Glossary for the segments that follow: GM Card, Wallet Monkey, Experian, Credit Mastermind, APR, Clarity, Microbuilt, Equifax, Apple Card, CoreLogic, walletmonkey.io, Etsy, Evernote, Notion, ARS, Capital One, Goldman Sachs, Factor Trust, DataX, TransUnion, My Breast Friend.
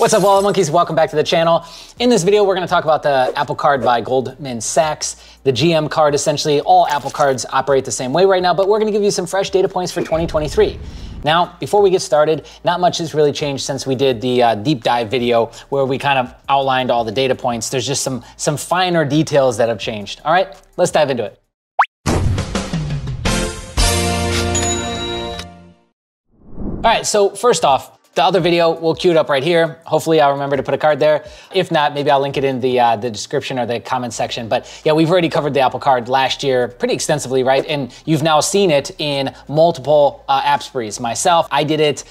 What's up, Wallet Monkeys? Welcome back to the channel. In this video, we're gonna talk about the Apple Card by Goldman Sachs, the GM Card. Essentially, all Apple Cards operate the same way right now, but we're gonna give you some fresh data points for 2023. Now, before we get started, not much has really changed since we did the deep dive video where we kind of outlined all the data points. There's just some finer details that have changed. All right, let's dive into it. All right, so first off, the other video, we'll queue it up right here. Hopefully I'll remember to put a card there. If not, maybe I'll link it in the description or the comment section. But yeah, we've already covered the Apple Card last year pretty extensively, right? And you've now seen it in multiple app sprees. Myself, I did it.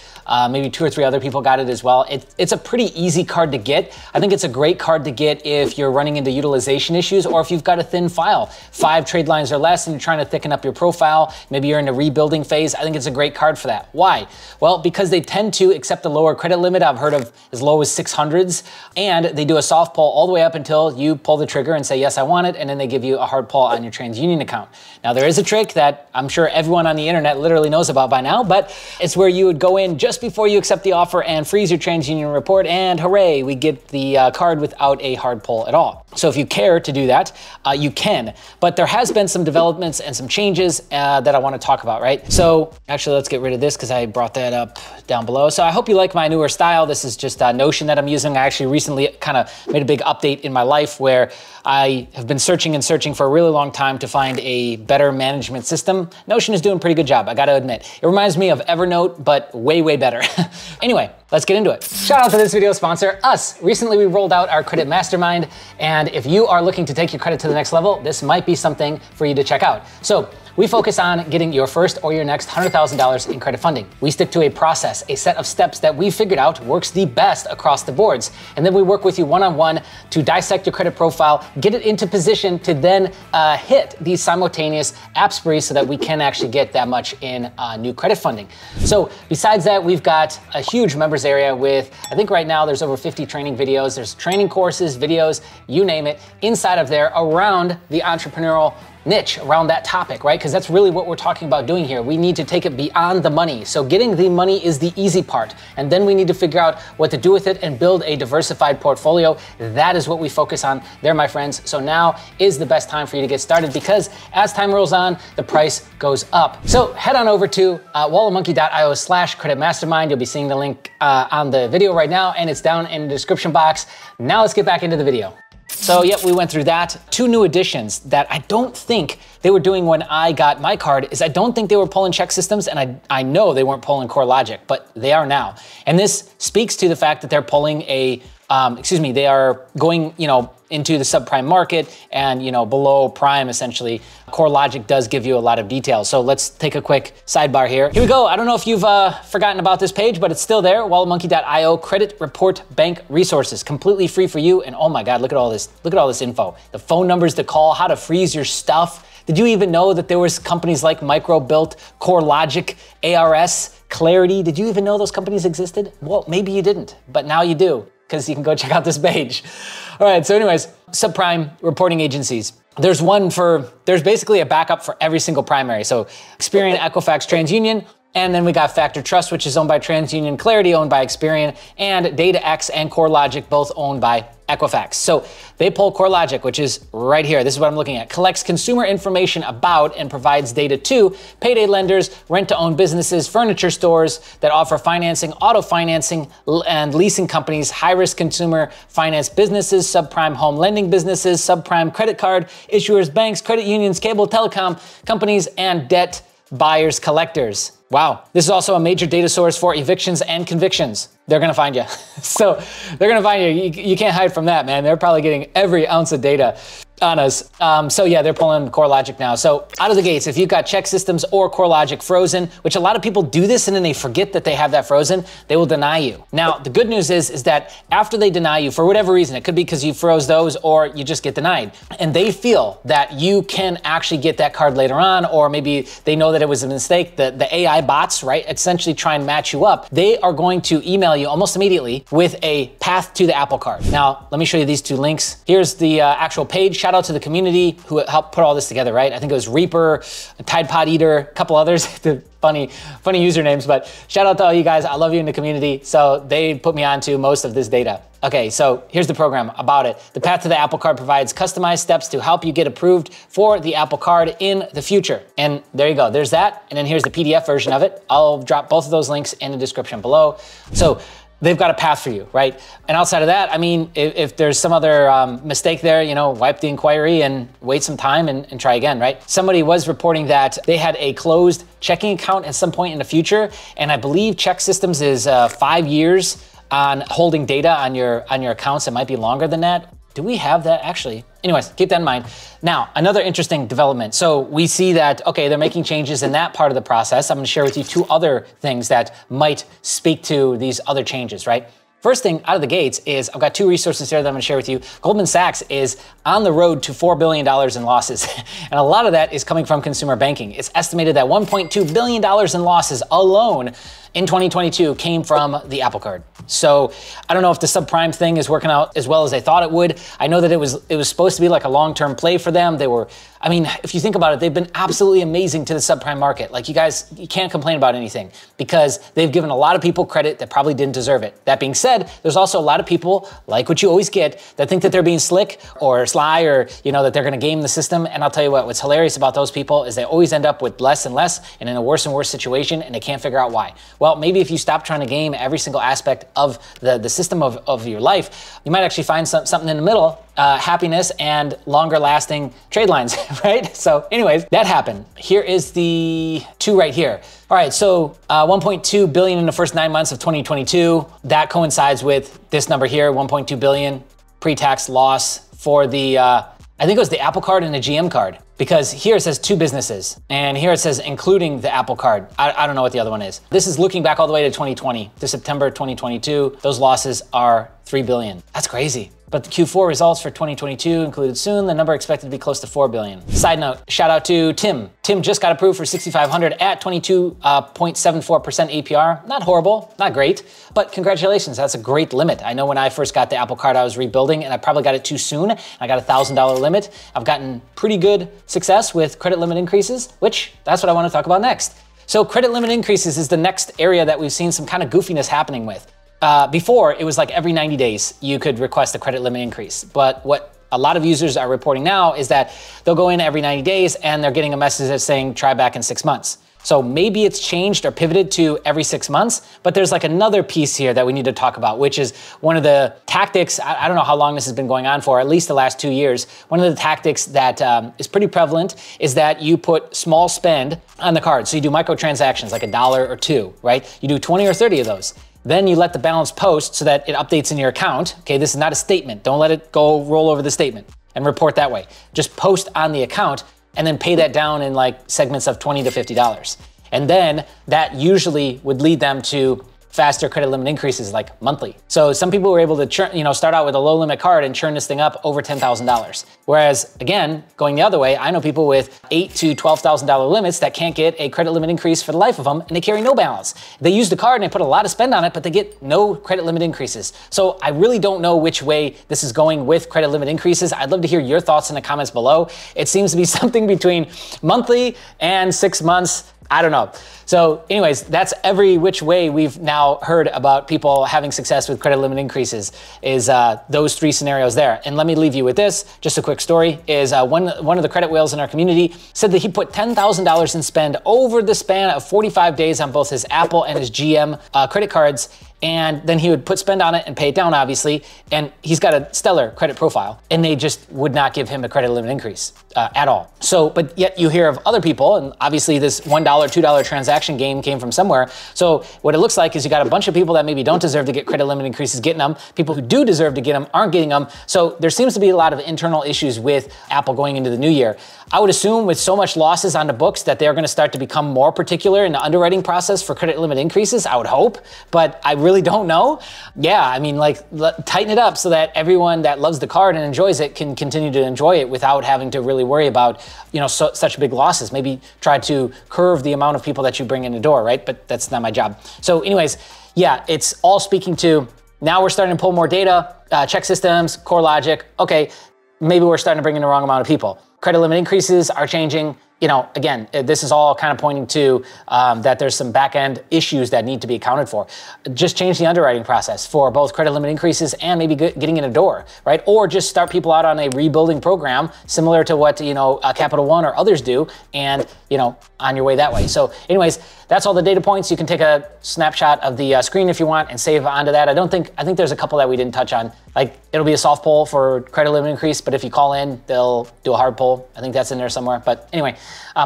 Maybe two or three other people got it as well. It's a pretty easy card to get. I think it's a great card to get if you're running into utilization issues or if you've got a thin file, 5 trade lines or less, and you're trying to thicken up your profile. Maybe you're in a rebuilding phase. I think it's a great card for that. Why? Well, because they tend to accept the lower credit limit. I've heard of as low as 600s, and they do a soft pull all the way up until you pull the trigger and say, yes, I want it, and then they give you a hard pull on your TransUnion account. Now, there is a trick that I'm sure everyone on the internet literally knows about by now, but it's where you would go in just before you accept the offer and freeze your TransUnion report, and hooray, we get the card without a hard pull at all. So if you care to do that, you can, but there has been some developments and some changes that I want to talk about, right? So actually, let's get rid of this because I brought that up down below. So I hope you like my newer style. This is just a Notion that I'm using. I actually recently kind of made a big update in my life where I have been searching and searching for a really long time to find a better management system. Notion is doing a pretty good job, I gotta admit. It reminds me of Evernote, but way, way better. Anyway, let's get into it. Shout out to this video sponsor, us. Recently, we rolled out our Credit Mastermind, and if you are looking to take your credit to the next level, this might be something for you to check out. So we focus on getting your first or your next $100,000 in credit funding. We stick to a process, a set of steps that we figured out works the best across the boards. And then we work with you one-on-one to dissect your credit profile, get it into position to then hit these simultaneous app sprees so that we can actually get that much in new credit funding. So besides that, we've got a huge members area with, I think right now there's over 50 training videos. There's training courses, videos, you name it, inside of there around the entrepreneurial niche, around that topic, right? Because that's really what we're talking about doing here. We need to take it beyond the money. So getting the money is the easy part. And then we need to figure out what to do with it and build a diversified portfolio. That is what we focus on there, my friends. So now is the best time for you to get started because as time rolls on, the price goes up. So head on over to walletmonkey.io/creditmastermind. You'll be seeing the link on the video right now, and it's down in the description box. Now let's get back into the video. So yep, we went through that. Two new additions that I don't think they were doing when I got my card is I don't think they were pulling check systems, and I know they weren't pulling CoreLogic, but they are now. And this speaks to the fact that they're pulling a, they are going, into the subprime market and, below prime, essentially. CoreLogic does give you a lot of details. So let's take a quick sidebar here. Here we go. I don't know if you've forgotten about this page, but it's still there. walletmonkey.io credit report bank resources, completely free for you. And oh my God, look at all this. Look at all this info, the phone numbers to call, how to freeze your stuff. Did you even know that there was companies like Microbuilt, CoreLogic, ARS, Clarity? Did you even know those companies existed? Well, maybe you didn't, but now you do, because you can go check out this page. All right, so anyways, subprime reporting agencies. There's basically a backup for every single primary. So Experian, Equifax, TransUnion, and then we got Factor Trust, which is owned by TransUnion, Clarity owned by Experian, and DataX and CoreLogic both owned by Equifax. So they pull CoreLogic, which is right here. This is what I'm looking at. Collects consumer information about and provides data to payday lenders, rent-to-own businesses, furniture stores that offer financing, auto financing, and leasing companies, high-risk consumer finance businesses, subprime home lending businesses, subprime credit card issuers, banks, credit unions, cable telecom companies, and debt buyers, collectors. Wow. This is also a major data source for evictions and convictions. They're going to find you. So they're going to find you. You can't hide from that, man. They're probably getting every ounce of data on us. So yeah, they're pulling CoreLogic now. So out of the gates, if you've got check systems or CoreLogic frozen, which a lot of people do this and then they forget that they have that frozen, they will deny you. Now, the good news is that after they deny you for whatever reason, it could be because you froze those or you just get denied, and they feel that you can actually get that card later on, or maybe they know that it was a mistake, that the AI bots, right, essentially try and match you up. They are going to email you almost immediately with a path to the Apple Card. Now, let me show you these two links. Here's the actual page. shout out to the community who helped put all this together, right? I think it was Reaper, Tide Pod Eater, a couple others, funny usernames, but shout out to all you guys. I love you in the community. So they put me onto most of this data. Okay, so here's the program about it. The path to the Apple Card provides customized steps to help you get approved for the Apple Card in the future. And there you go, there's that. And then here's the PDF version of it. I'll drop both of those links in the description below. So they've got a path for you, right? And outside of that, I mean, if there's some other mistake there, you know, wipe the inquiry and wait some time and try again, right? Somebody was reporting that they had a closed checking account at some point in the future. And I believe check systems is 5 years on holding data on your accounts. It might be longer than that. Do we have that actually? Anyways, keep that in mind. Now, another interesting development. So we see that, okay, they're making changes in that part of the process. I'm gonna share with you two other things that might speak to these other changes, right? First thing out of the gates is I've got two resources here that I'm gonna share with you. Goldman Sachs is on the road to $4 billion in losses. And a lot of that is coming from consumer banking. It's estimated that $1.2 billion in losses alone in 2022 came from the Apple Card. So I don't know if the subprime thing is working out as well as they thought it would. I know that it was supposed to be like a long-term play for them. They were, I mean, if you think about it, they've been absolutely amazing to the subprime market. Like you can't complain about anything because they've given a lot of people credit that probably didn't deserve it. That being said, there's also a lot of people, like what you always get, that think that they're being slick or sly or, you know, that they're gonna game the system. And I'll tell you what, what's hilarious about those people is they always end up with less and less and in a worse and worse situation and they can't figure out why. Well, maybe if you stop trying to game every single aspect of the system of your life, you might actually find something in the middle, happiness and longer lasting trade lines, right? So anyways, that happened. Here is the two right here. All right, so 1.2 billion in the first 9 months of 2022. That coincides with this number here, 1.2 billion pre-tax loss for the, I think it was the Apple Card and the GM Card, because here it says two businesses and here it says including the Apple Card. I don't know what the other one is. This is looking back all the way to 2020, to September 2022. Those losses are 3 billion. That's crazy. But the Q4 results for 2022 included soon, the number expected to be close to 4 billion. Side note, shout out to Tim. Tim just got approved for 6,500 at 22.74% APR. Not horrible, not great, but congratulations, that's a great limit. I know when I first got the Apple Card, I was rebuilding and I probably got it too soon. I got a $1,000 limit. I've gotten pretty good success with credit limit increases, which that's what I wanna talk about next. So credit limit increases is the next area that we've seen some kind of goofiness happening with. Before, it was like every 90 days, you could request a credit limit increase. But what a lot of users are reporting now is that they'll go in every 90 days and they're getting a message that's saying, try back in 6 months. So maybe it's changed or pivoted to every 6 months, but there's like another piece here that we need to talk about, which is one of the tactics, I don't know how long this has been going on for, at least the last 2 years. One of the tactics that is pretty prevalent is that you put small spend on the card. So you do microtransactions, like $1 or $2, right? You do 20 or 30 of those. Then you let the balance post so that it updates in your account. Okay, this is not a statement. Don't let it go roll over the statement and report that way. Just post on the account and then pay that down in like segments of $20 to $50. And then that usually would lead them to faster credit limit increases like monthly. So some people were able to churn, you know, start out with a low limit card and churn this thing up over $10,000. Whereas again, going the other way, I know people with $8,000 to $12,000 limits that can't get a credit limit increase for the life of them and they carry no balance. They use the card and they put a lot of spend on it, but they get no credit limit increases. So I really don't know which way this is going with credit limit increases. I'd love to hear your thoughts in the comments below. It seems to be something between monthly and 6 months. I don't know. So anyways, that's every which way we've now heard about people having success with credit limit increases is those three scenarios there. And let me leave you with this, just a quick story, is one of the credit whales in our community said that he put $10,000 in spend over the span of 45 days on both his Apple and his GM credit cards. And then he would put spend on it and pay it down, obviously. And he's got a stellar credit profile and they just would not give him a credit limit increase at all. So, but yet you hear of other people, and obviously this $1, $2 transaction game came from somewhere. So what it looks like is you got a bunch of people that maybe don't deserve to get credit limit increases getting them. People who do deserve to get them aren't getting them. So there seems to be a lot of internal issues with Apple going into the new year. I would assume with so much losses on the books that they're gonna start to become more particular in the underwriting process for credit limit increases, I would hope, but I really don't know. Yeah, I mean, like tighten it up so that everyone that loves the card and enjoys it can continue to enjoy it without having to really worry about, you know, such big losses. Maybe try to curve the amount of people that you bring in the door, right? But that's not my job. So anyways, yeah, it's all speaking to, now we're starting to pull more data, check systems, CoreLogic. Okay, maybe we're starting to bring in the wrong amount of people. Credit limit increases are changing. You know, again, this is all kind of pointing to that there's some back-end issues that need to be accounted for. Just change the underwriting process for both credit limit increases and maybe getting in a door, right? Or just start people out on a rebuilding program similar to what, you know, Capital One or others do, and, you know, on your way that way. So anyways, that's all the data points. You can take a snapshot of the screen if you want and save onto that. I think there's a couple that we didn't touch on. Like, it'll be a soft poll for credit limit increase, but if you call in, they'll do a hard poll. I think that's in there somewhere, but anyway.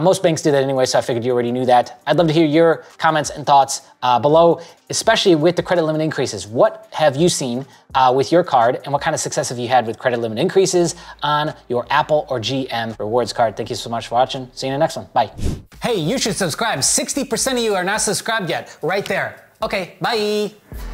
Most banks do that anyway, so I figured you already knew that. I'd love to hear your comments and thoughts below, especially with the credit limit increases. What have you seen with your card, and what kind of success have you had with credit limit increases on your Apple or GM rewards card? Thank you so much for watching. See you in the next one. Bye. Hey, you should subscribe. 60% of you are not subscribed yet. Right there. Okay, bye.